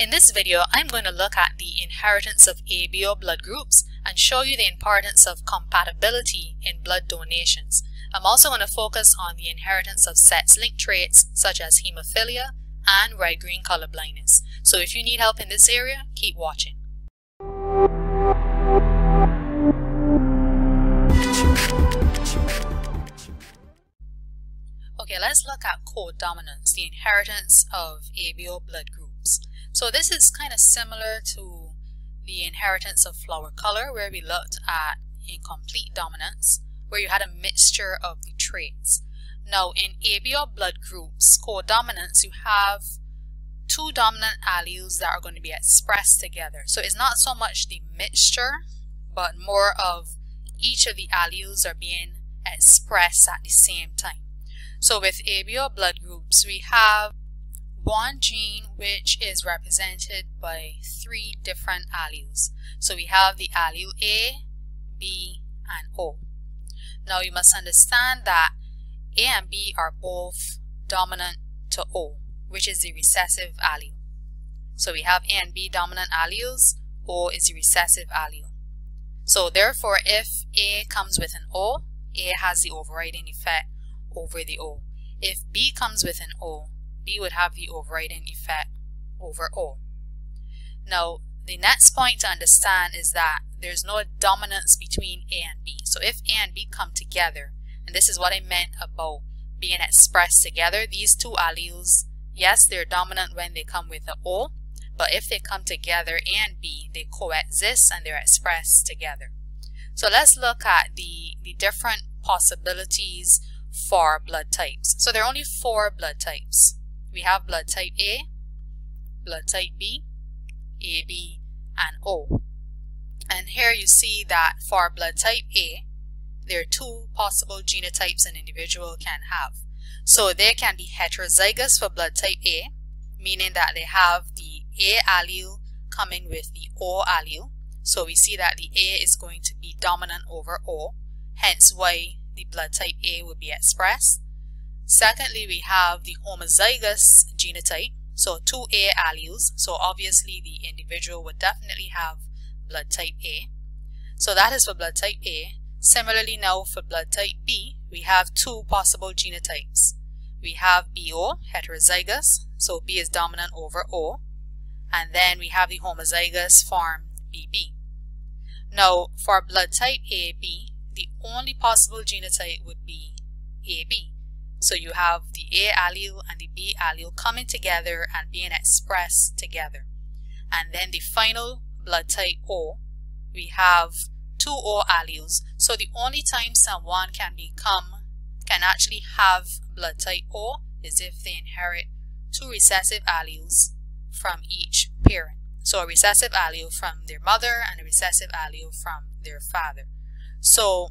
In this video, I'm going to look at the inheritance of ABO blood groups and show you the importance of compatibility in blood donations. I'm also going to focus on the inheritance of sex-linked traits such as hemophilia and red-green color blindness. So if you need help in this area, keep watching. Okay, let's look at codominance, the inheritance of ABO blood groups. So this is kind of similar to the inheritance of flower color, where we looked at incomplete dominance, where you had a mixture of the traits. Now in ABO blood groups, codominance, you have two dominant alleles that are going to be expressed together. So it's not so much the mixture, but more of each of the alleles are being expressed at the same time. So with ABO blood groups, we have one gene which is represented by three different alleles. So we have the allele A, B, and O. Now you must understand that A and B are both dominant to O, which is the recessive allele. So we have A and B dominant alleles, O is the recessive allele. So therefore, if A comes with an O, A has the overriding effect over the O. If B comes with an O, B would have the overriding effect over O. Now, the next point to understand is that there's no dominance between A and B. So if A and B come together, and this is what I meant about being expressed together, these two alleles, yes, they're dominant when they come with an O, but if they come together, A and B, they coexist and they're expressed together. So let's look at the different possibilities for blood types. So there are only four blood types. We have blood type A, blood type B, AB, and O. And here you see that for blood type A, there are two possible genotypes an individual can have. So they can be heterozygous for blood type A, meaning that they have the A allele coming with the O allele. So we see that the A is going to be dominant over O, hence why the blood type A would be expressed. Secondly, we have the homozygous genotype, so two A alleles, so obviously the individual would definitely have blood type A. So that is for blood type A. Similarly, now for blood type B, we have two possible genotypes. We have BO, heterozygous, so B is dominant over O, and then we have the homozygous form BB. Now for blood type AB, the only possible genotype would be AB. So you have the A allele and the B allele coming together and being expressed together. And then the final blood type O, we have two O alleles. So the only time someone can actually have blood type O is if they inherit two recessive alleles from each parent. So a recessive allele from their mother and a recessive allele from their father. So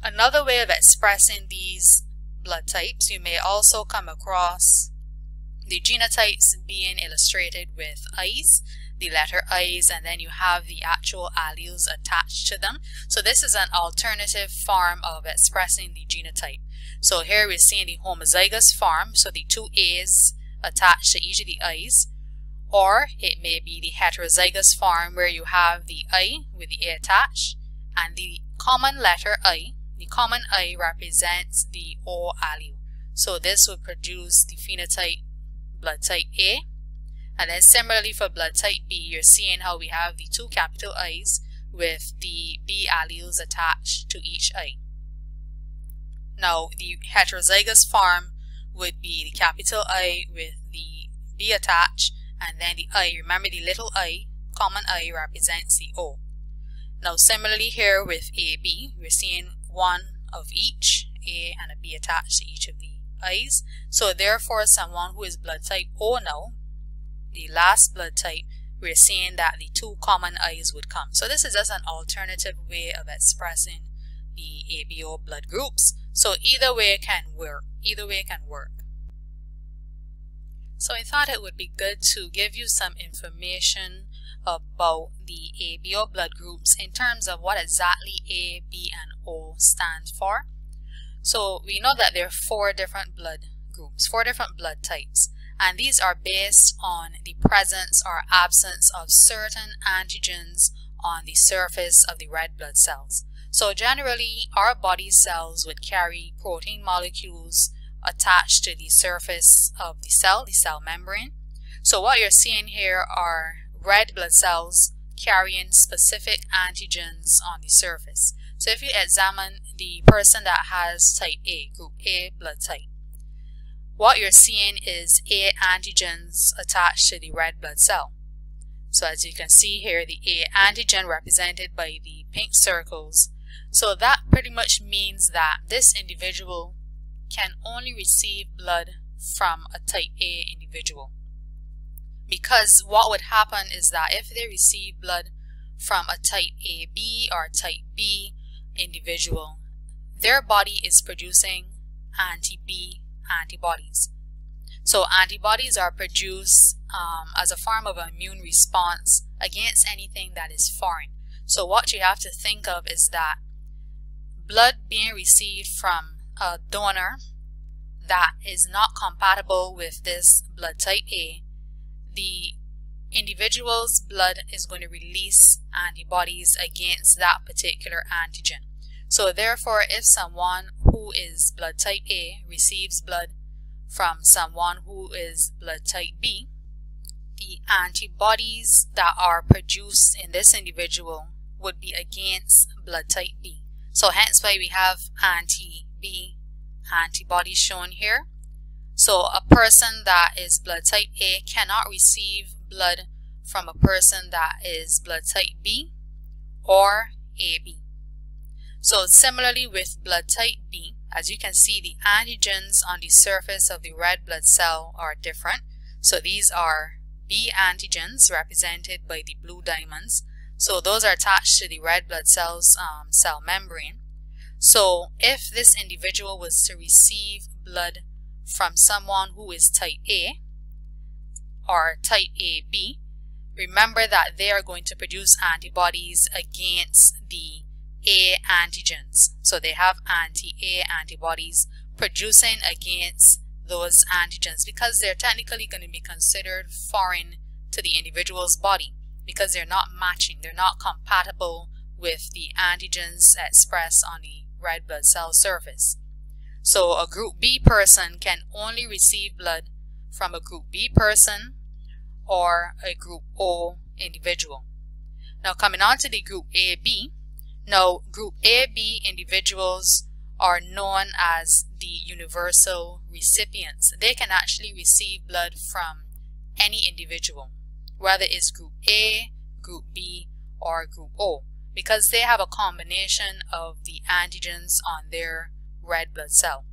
another way of expressing these blood types, you may also come across the genotypes being illustrated with I's, the letter I's, and then you have the actual alleles attached to them. So this is an alternative form of expressing the genotype. So here we're seeing the homozygous form, so the two A's attached to each of the I's, or it may be the heterozygous form where you have the I with the A attached, and the common letter I. The common I represents the O allele. So this would produce the phenotype blood type A. And then similarly for blood type B, you're seeing how we have the two capital I's with the B alleles attached to each I. Now the heterozygous form would be the capital I with the B attached, and then the I, remember the little I, common I represents the O. Now similarly here with AB, we're seeing one of each, A and a B attached to each of the I's. So therefore someone who is blood type O now, the last blood type, we're seeing that the two common I's would come. So this is just an alternative way of expressing the ABO blood groups. So either way can work. So I thought it would be good to give you some information about the ABO blood groups in terms of what exactly A, B, and O stand for. So we know that there are four different blood groups, four different blood types, and these are based on the presence or absence of certain antigens on the surface of the red blood cells. So generally, our body cells would carry protein molecules attached to the surface of the cell membrane. So what you're seeing here are red blood cells carrying specific antigens on the surface. So if you examine the person that has type A, group A blood type, what you're seeing is A antigens attached to the red blood cell. So as you can see here, the A antigen represented by the pink circles. So that pretty much means that this individual can only receive blood from a type A individual. Because what would happen is that if they receive blood from a type AB or type B individual, their body is producing anti-B antibodies. So antibodies are produced as a form of an immune response against anything that is foreign. So what you have to think of is that blood being received from a donor that is not compatible with this blood type A, the individual's blood is going to release antibodies against that particular antigen. So therefore, if someone who is blood type A receives blood from someone who is blood type B, the antibodies that are produced in this individual would be against blood type B. So hence why we have anti-B antibodies shown here. So a person that is blood type A cannot receive blood from a person that is blood type B or AB. So similarly with blood type B, as you can see, the antigens on the surface of the red blood cell are different. So these are B antigens represented by the blue diamonds. So those are attached to the red blood cell's cell membrane. So if this individual was to receive blood from someone who is type A or type AB, remember that they are going to produce antibodies against the A antigens. So they have anti-A antibodies producing against those antigens because they're technically going to be considered foreign to the individual's body because they're not matching, they're not compatible with the antigens expressed on the red blood cell surface. So a group B person can only receive blood from a group B person or a group O individual. Now coming on to the group AB, now group AB individuals are known as the universal recipients. They can actually receive blood from any individual, whether it's group A, group B, or group O, because they have a combination of the antigens on their red blood cell.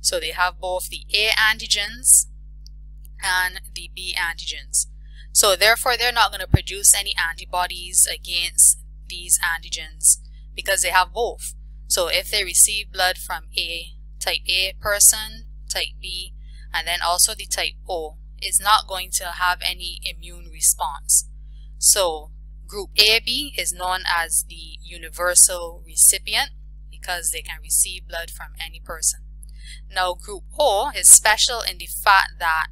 So they have both the A antigens and the B antigens. So therefore they're not going to produce any antibodies against these antigens because they have both. So if they receive blood from a type A person, type B, and then also the type O, is not going to have any immune response. So group AB is known as the universal recipient because they can receive blood from any person. Now group O is special in the fact that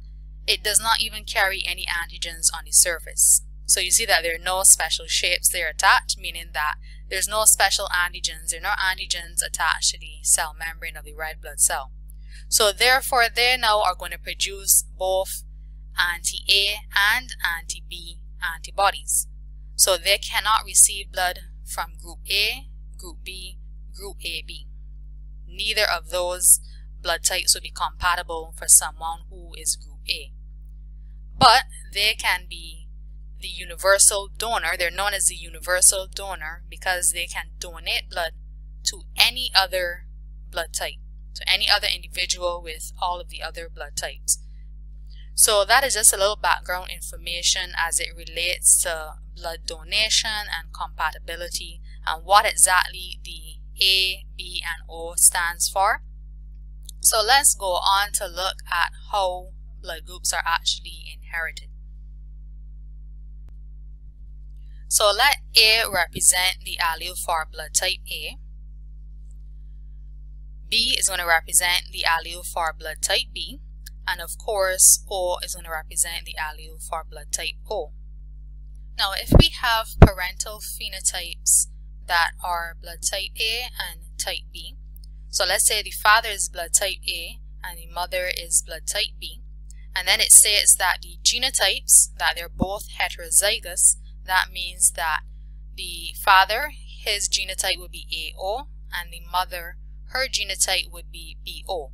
it does not even carry any antigens on the surface. So you see that there are no special shapes there attached, meaning that there's no special antigens, there are no antigens attached to the cell membrane of the red blood cell. So therefore they now are going to produce both anti-A and anti-B antibodies. So they cannot receive blood from group A, group B, group AB. Neither of those blood types would be compatible for someone who is group A. But they can be the universal donor. They're known as the universal donor because they can donate blood to any other blood type, to any other individual with all of the other blood types. So that is just a little background information as it relates to blood donation and compatibility and what exactly the A, B, and O stands for. So let's go on to look at how blood groups are actually inherited. So let A represent the allele for blood type A. B is going to represent the allele for blood type B. And of course, O is going to represent the allele for blood type O. Now, if we have parental phenotypes that are blood type A and type B, so let's say the father is blood type A and the mother is blood type B, and then it says that the genotypes, that they're both heterozygous, that means that the father, his genotype would be AO, and the mother, her genotype would be BO.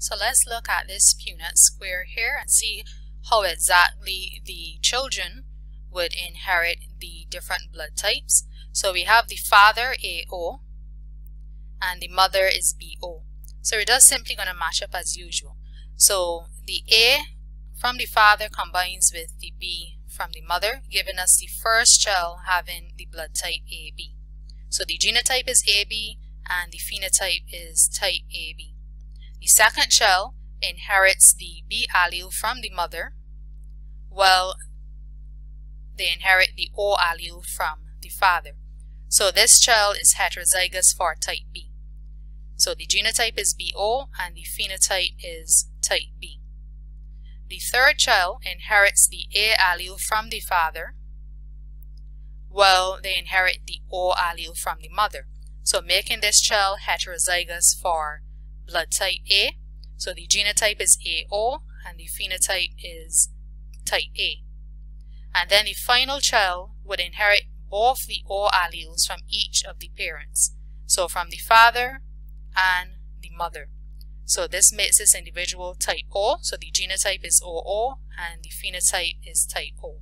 So let's look at this Punnett square here and see how exactly the children would inherit the different blood types. So we have the father AO and the mother is BO. So we're just simply going to match up as usual. So the A from the father combines with the B from the mother, giving us the first child having the blood type AB. So the genotype is AB and the phenotype is type AB. The second child inherits the B allele from the mother, while they inherit the O allele from the father. So this child is heterozygous for type B. So the genotype is BO and the phenotype is type B. The third child inherits the A allele from the father, while they inherit the O allele from the mother. So making this child heterozygous for blood type A. So the genotype is AO and the phenotype is type A. And then the final child would inherit both the O alleles from each of the parents. So from the father and the mother. So this makes this individual type O. So the genotype is OO and the phenotype is type O.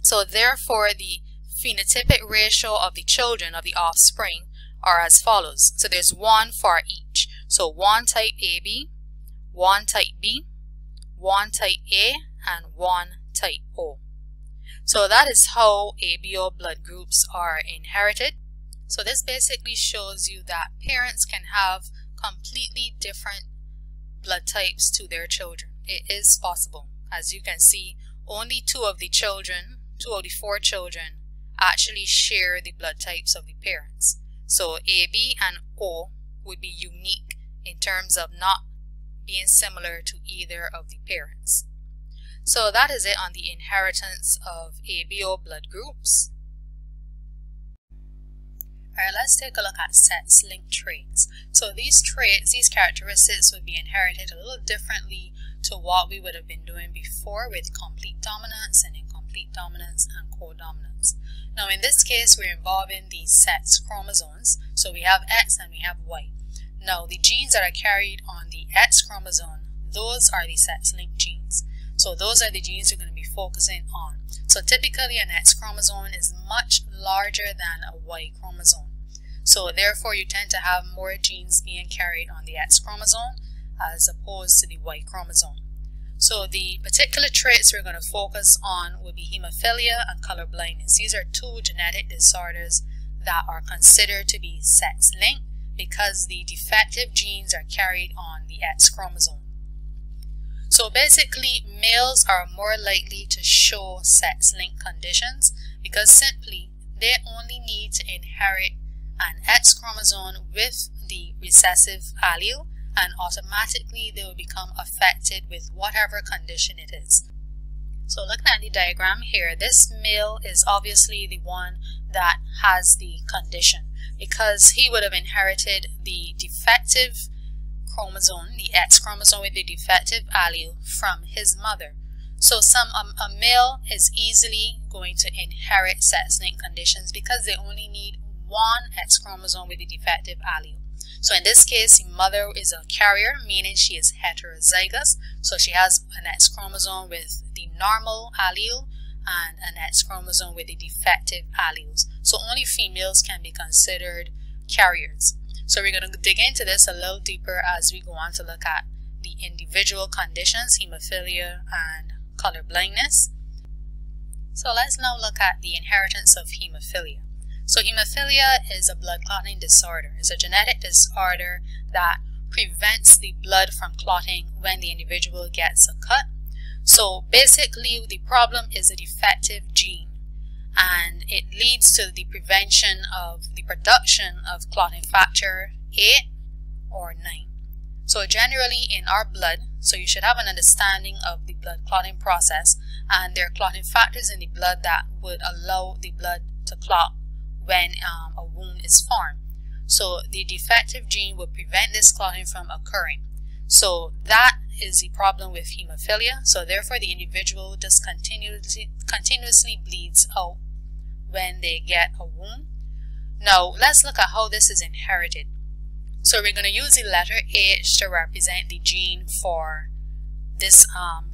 So therefore the phenotypic ratio of the children of the offspring are as follows. So there's one for each. So one type AB, one type B, one type A, and one type O. So that is how ABO blood groups are inherited. So this basically shows you that parents can have completely different blood types to their children. It is possible. As you can see, only two of the four children actually share the blood types of the parents. So AB and O would be unique in terms of not being similar to either of the parents. So that is it on the inheritance of ABO blood groups. Alright, let's take a look at sets linked traits. So these traits, these characteristics would be inherited a little differently to what we would have been doing before with complete dominance and incomplete dominance and codominance. Now in this case we're involving the sets chromosomes. So we have X and we have Y. Now the genes that are carried on the X chromosome, those are the sets linked genes. So those are the genes you're going to be focusing on. So typically an X chromosome is much larger than a Y chromosome. So therefore you tend to have more genes being carried on the X chromosome as opposed to the Y chromosome. So the particular traits we're going to focus on would be hemophilia and color blindness. These are two genetic disorders that are considered to be sex linked because the defective genes are carried on the X chromosome. So basically, males are more likely to show sex-linked conditions because simply they only need to inherit an X chromosome with the recessive allele, and automatically they will become affected with whatever condition it is. So looking at the diagram here, this male is obviously the one that has the condition because he would have inherited the defective chromosome, the X chromosome with the defective allele from his mother. So a male is easily going to inherit sex-linked conditions because they only need one X chromosome with the defective allele. So in this case, the mother is a carrier, meaning she is heterozygous. So she has an X chromosome with the normal allele and an X chromosome with the defective alleles. So only females can be considered carriers. So we're going to dig into this a little deeper as we go on to look at the individual conditions, hemophilia and color blindness. So let's now look at the inheritance of hemophilia. So hemophilia is a blood clotting disorder. It's a genetic disorder that prevents the blood from clotting when the individual gets a cut. So basically the problem is a defective gene, and it leads to the prevention of the production of clotting factor 8 or 9. So generally in our blood, So you should have an understanding of the blood clotting process, and there are clotting factors in the blood that would allow the blood to clot when a wound is formed. So the defective gene would prevent this clotting from occurring. So that is the problem with hemophilia. So therefore the individual just continuously bleeds out when they get a wound. Now let's look at how this is inherited. So we're going to use the letter H to represent the gene for this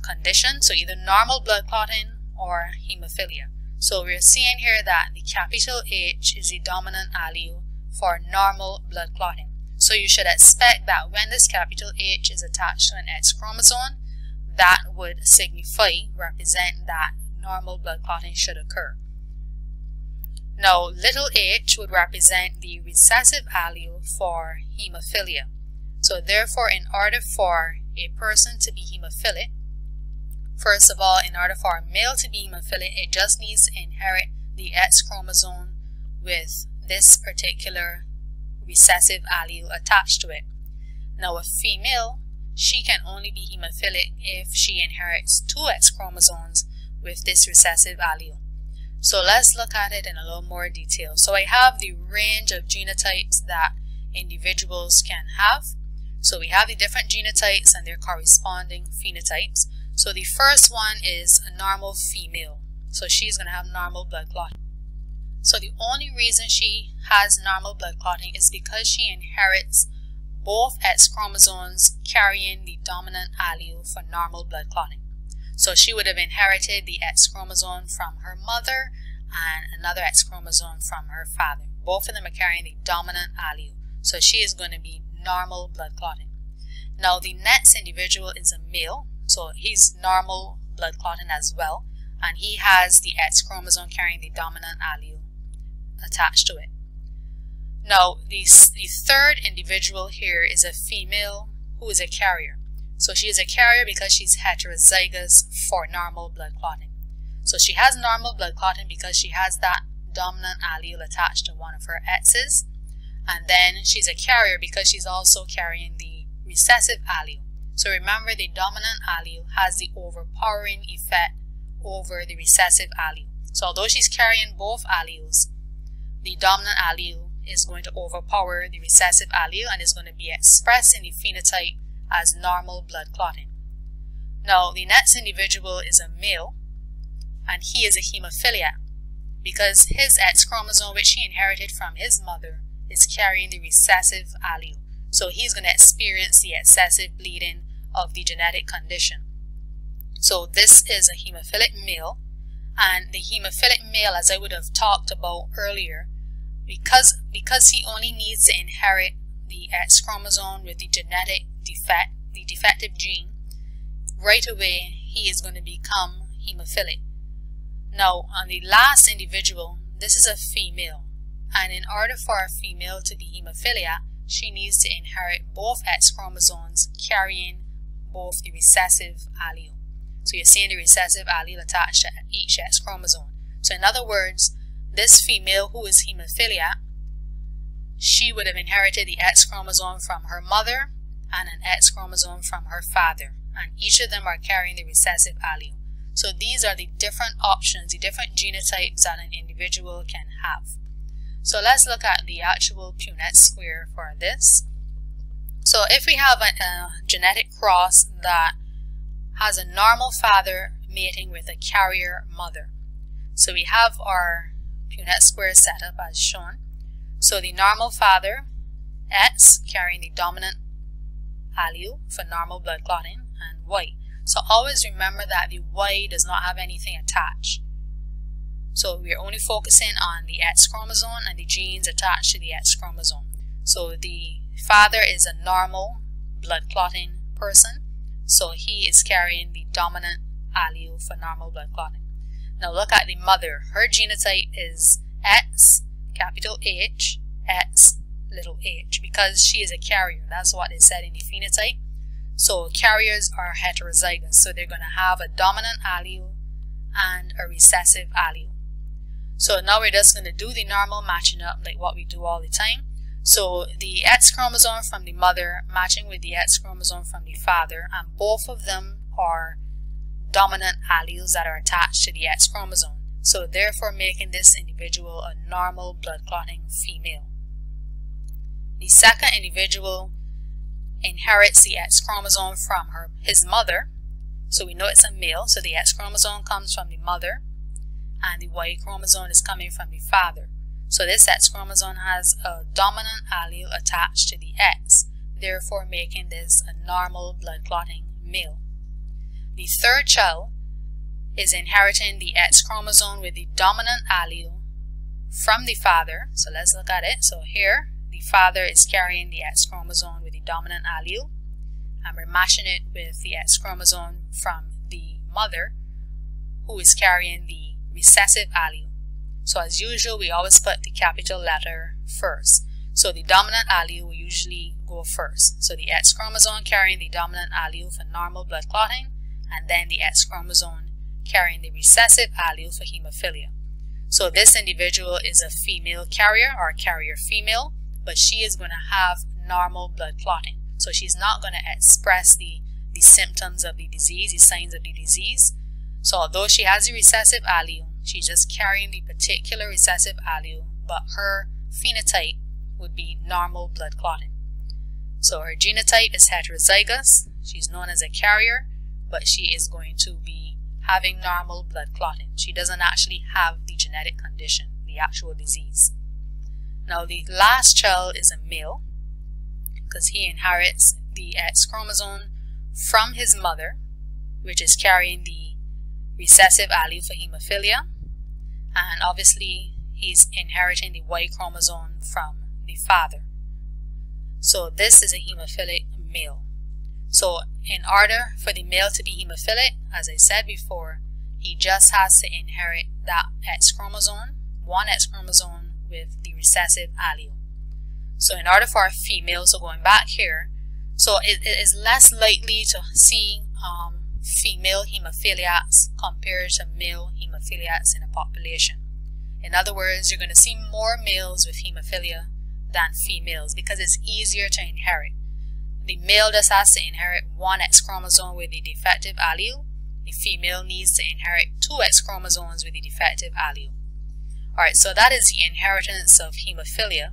condition. So either normal blood clotting or hemophilia. So we're seeing here that the capital H is the dominant allele for normal blood clotting. So you should expect that when this capital H is attached to an X chromosome, that would represent that normal blood clotting should occur. Now, little h would represent the recessive allele for hemophilia. So therefore, in order for a person to be hemophilic, first of all, in order for a male to be hemophilic, it just needs to inherit the X chromosome with this particular recessive allele attached to it. Now, a female, she can only be hemophilic if she inherits two X chromosomes with this recessive allele. So let's look at it in a little more detail. So I have the range of genotypes that individuals can have. So we have the different genotypes and their corresponding phenotypes. So the first one is a normal female. So she's going to have normal blood clotting. So the only reason she has normal blood clotting is because she inherits both X chromosomes carrying the dominant allele for normal blood clotting. So she would have inherited the X chromosome from her mother and another X chromosome from her father. Both of them are carrying the dominant allele. So she is going to be normal blood clotting. Now the next individual is a male. So he's normal blood clotting as well. And he has the X chromosome carrying the dominant allele attached to it. Now the third individual here is a female who is a carrier. So she is a carrier because she's heterozygous for normal blood clotting. So she has normal blood clotting because she has that dominant allele attached to one of her X's. And then she's a carrier because she's also carrying the recessive allele. So remember, the dominant allele has the overpowering effect over the recessive allele. So although she's carrying both alleles, the dominant allele is going to overpower the recessive allele and is going to be expressed in the phenotype as normal blood clotting. Now the next individual is a male, and he is a hemophiliac because his X chromosome, which he inherited from his mother, is carrying the recessive allele. So he's going to experience the excessive bleeding of the genetic condition. So this is a hemophilic male, and the hemophilic male, as I would have talked about earlier, because he only needs to inherit the X chromosome with the genetic defect, the defective gene, right away he is going to become hemophilic. Now on the last individual, this is a female, and in order for a female to be hemophilia, she needs to inherit both X chromosomes carrying both the recessive allele. So you're seeing the recessive allele attached to each X chromosome. So in other words, this female who is hemophiliac, she would have inherited the X chromosome from her mother and an X chromosome from her father, and each of them are carrying the recessive allele. So these are the different options, the different genotypes that an individual can have. So let's look at the actual Punnett square for this. So if we have a genetic cross that has a normal father mating with a carrier mother, so we have our Punnett square set up as shown. So the normal father, X, carrying the dominant allele for normal blood clotting, and Y. So always remember that the Y does not have anything attached. So we are only focusing on the X chromosome and the genes attached to the X chromosome. So the father is a normal blood clotting person, so he is carrying the dominant allele for normal blood clotting. Now look at the mother. Her genotype is X, capital H, X, little h, because she is a carrier. That's what is said in the phenotype. So carriers are heterozygous, so they're going to have a dominant allele and a recessive allele. So now we're just going to do the normal matching up like what we do all the time. So the X chromosome from the mother matching with the X chromosome from the father, and both of them are dominant alleles that are attached to the X chromosome, so therefore making this individual a normal blood clotting female. The second individual inherits the X chromosome from his mother, so we know it's a male, so the X chromosome comes from the mother and the Y chromosome is coming from the father. So this X chromosome has a dominant allele attached to the X, therefore making this a normal blood clotting male. The third child is inheriting the X chromosome with the dominant allele from the father. So let's look at it. So here the father is carrying the X chromosome with the dominant allele, and we're matching it with the X chromosome from the mother, who is carrying the recessive allele. So as usual, we always put the capital letter first. So the dominant allele will usually go first. So the X chromosome carrying the dominant allele for normal blood clotting, and then the X chromosome carrying the recessive allele for hemophilia. So this individual is a female carrier, or carrier female, but she is going to have normal blood clotting. So she's not going to express the symptoms of the disease, the signs of the disease. So although she has the recessive allele, she's just carrying the particular recessive allele, but her phenotype would be normal blood clotting. So her genotype is heterozygous. She's known as a carrier, but she is going to be having normal blood clotting. She doesn't actually have the genetic condition, the actual disease. Now the last child is a male, because he inherits the X chromosome from his mother, which is carrying the recessive allele for hemophilia, and obviously he's inheriting the Y chromosome from the father. So this is a hemophilic male. So in order for the male to be hemophilic, as I said before, he just has to inherit that X chromosome, one X chromosome with the recessive allele. So in order for a female, so going back here, so it is less likely to see female hemophiliacs compared to male hemophiliacs in a population. In other words, you're going to see more males with hemophilia than females because it's easier to inherit. The male just has to inherit one X chromosome with the defective allele. The female needs to inherit two X chromosomes with the defective allele. Alright, so that is the inheritance of hemophilia.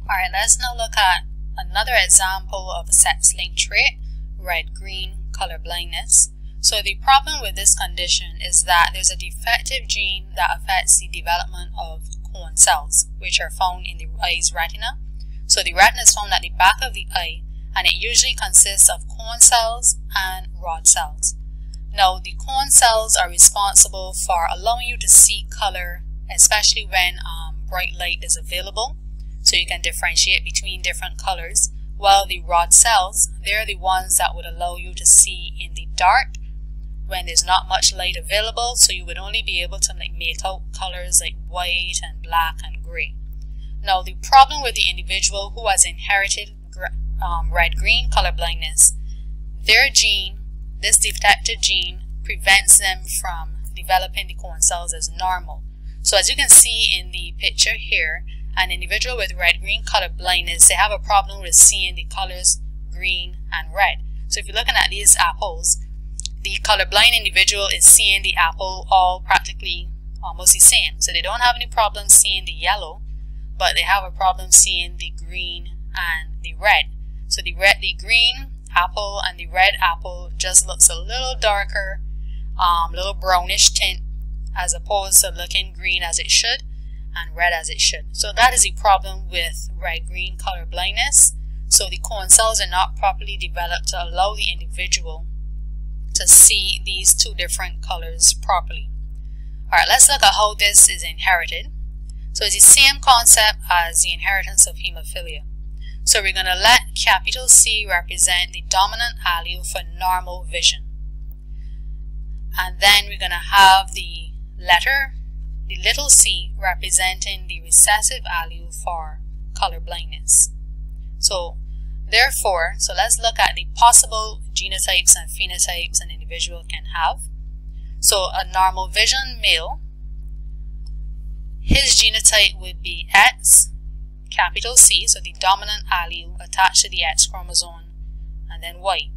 Alright, let's now look at another example of a sex-linked trait, red-green color blindness. So the problem with this condition is that there's a defective gene that affects the development of cone cells, which are found in the eye's retina. So the retina is found at the back of the eye, and it usually consists of cone cells and rod cells. Now the cone cells are responsible for allowing you to see color, especially when bright light is available, so you can differentiate between different colors, while the rod cells, they're the ones that would allow you to see in the dark when there's not much light available, so you would only be able to make out colors like white and black and gray. Now the problem with the individual who has inherited red-green color blindness, their gene, this defective gene, prevents them from developing the cone cells as normal. So as you can see in the picture here, an individual with red-green color blindness, they have a problem with seeing the colors green and red. So if you're looking at these apples, the colorblind individual is seeing the apple all practically almost the same. So they don't have any problem seeing the yellow, but they have a problem seeing the green and the red. So the green apple and the red apple just looks a little darker, little brownish tint, as opposed to looking green as it should and red as it should. So that is the problem with red-green color blindness. So the cone cells are not properly developed to allow the individual to see these two different colors properly. All right, let's look at how this is inherited. So it's the same concept as the inheritance of hemophilia. So we're going to let capital C represent the dominant allele for normal vision. And then we're going to have the letter, the little c, representing the recessive allele for color blindness. So therefore, so let's look at the possible genotypes and phenotypes an individual can have. So a normal vision male, his genotype would be X, Capital C, so the dominant allele attached to the X chromosome, and then white.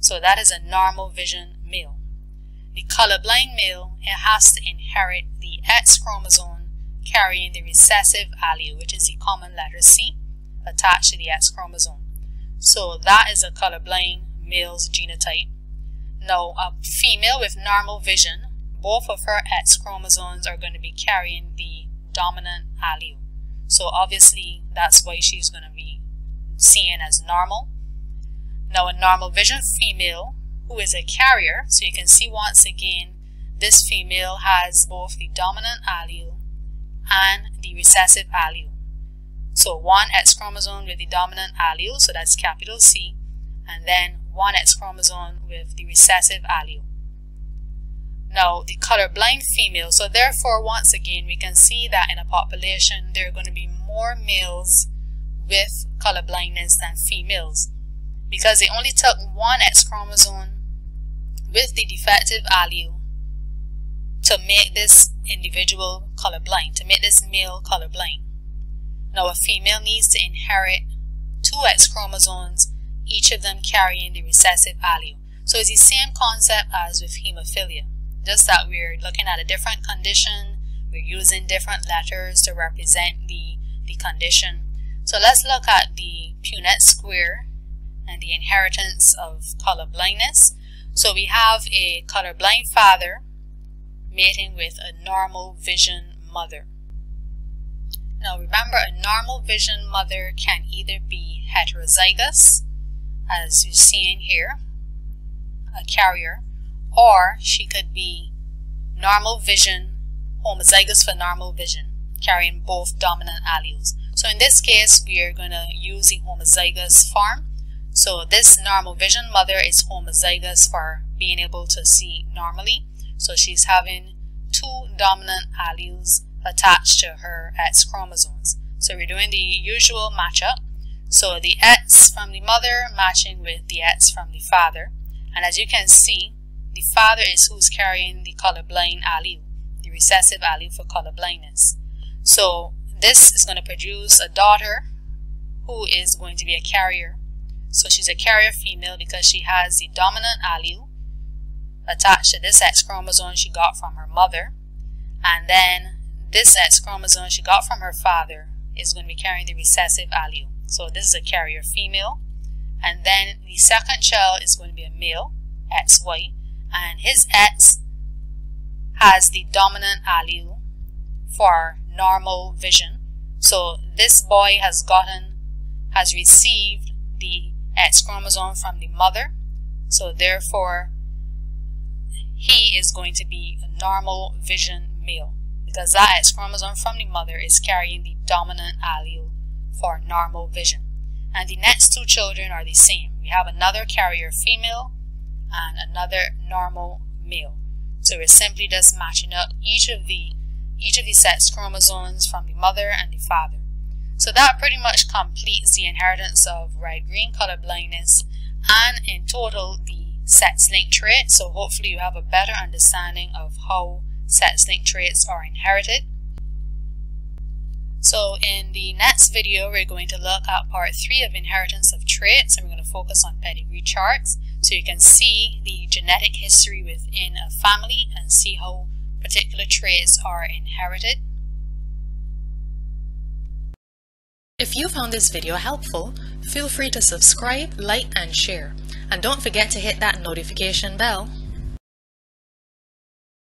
So that is a normal vision male. The colorblind male, it has to inherit the X chromosome carrying the recessive allele, which is the common letter C, attached to the X chromosome. So that is a colorblind male's genotype. Now, a female with normal vision, both of her X chromosomes are going to be carrying the dominant allele. So obviously, that's why she's going to be seen as normal. Now, a normal vision female who is a carrier, so you can see once again, this female has both the dominant allele and the recessive allele. So one X chromosome with the dominant allele, so that's capital C, and then one X chromosome with the recessive allele. Now, the colorblind female, so therefore once again we can see that in a population there are going to be more males with colorblindness than females, because they only took one X chromosome with the defective allele to make this individual colorblind, to make this male colorblind. Now, a female needs to inherit two X chromosomes, each of them carrying the recessive allele. So it's the same concept as with hemophilia, just that we're looking at a different condition, we're using different letters to represent the condition. So let's look at the Punnett square and the inheritance of colorblindness. So we have a colorblind father mating with a normal vision mother. Now remember, a normal vision mother can either be heterozygous, as you're seeing here, a carrier, or she could be normal vision, homozygous for normal vision, carrying both dominant alleles. So in this case, we are going to use the homozygous form. So this normal vision mother is homozygous for being able to see normally. So she's having two dominant alleles attached to her X chromosomes. So we're doing the usual matchup. So the X from the mother matching with the X from the father. And as you can see, the father is who's carrying the colorblind allele, the recessive allele for colorblindness. So this is going to produce a daughter who is going to be a carrier. So she's a carrier female because she has the dominant allele attached to this X chromosome she got from her mother. And then this X chromosome she got from her father is going to be carrying the recessive allele. So this is a carrier female. And then the second child is going to be a male, XY. And his X has the dominant allele for normal vision. So this boy has received the X chromosome from the mother. So therefore, he is going to be a normal vision male, because that X chromosome from the mother is carrying the dominant allele for normal vision. And the next two children are the same. We have another carrier female and another normal male. So we're simply just matching up each of the sex chromosomes from the mother and the father. So that pretty much completes the inheritance of red-green colorblindness and in total the sex-linked trait. So hopefully you have a better understanding of how sex-linked traits are inherited. So in the next video, we're going to look at part 3 of inheritance of traits, and we're going to focus on pedigree charts. So you can see the genetic history within a family and see how particular traits are inherited. If you found this video helpful, feel free to subscribe, like, and share. And don't forget to hit that notification bell.